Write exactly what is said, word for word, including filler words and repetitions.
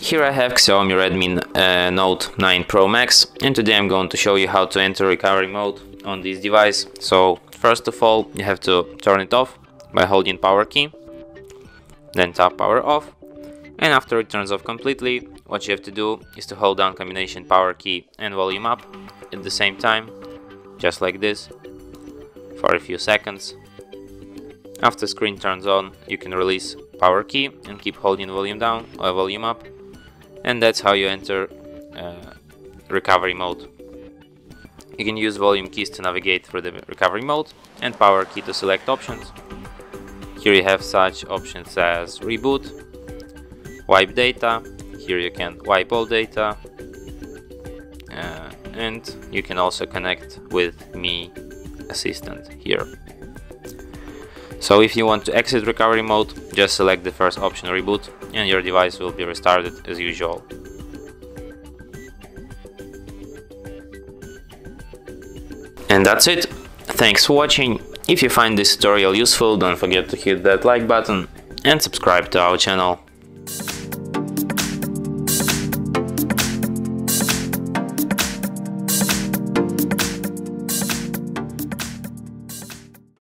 Here I have Xiaomi Redmi uh, Note nine Pro Max, and today I'm going to show you how to enter recovery mode on this device. So first of all, you have to turn it off by holding power key, then tap power off, and after it turns off completely, what you have to do is to hold down combination power key and volume up at the same time, just like this, for a few seconds. After screen turns on, you can release power key and keep holding volume down or volume up, and that's how you enter uh, recovery mode. You can use volume keys to navigate through the recovery mode and power key to select options. Here you have such options as reboot, wipe data. Here you can wipe all data, uh, and you can also connect with Mi Assistant here. So if you want to exit recovery mode, just select the first option, reboot, and your device will be restarted as usual. And that's it. Thanks for watching. If you find this tutorial useful, don't forget to hit that like button and subscribe to our channel.